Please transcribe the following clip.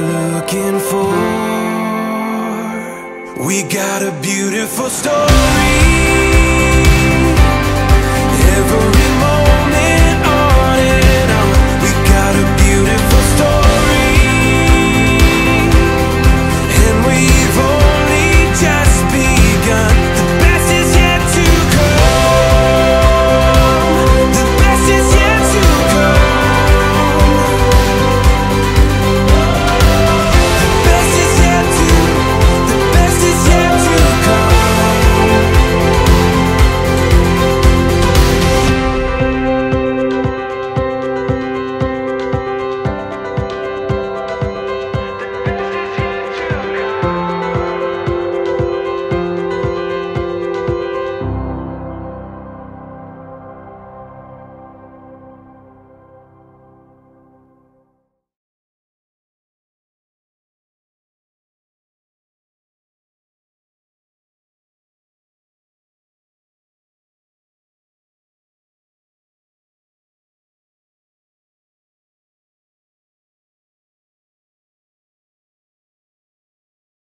looking for. We got a beautiful story.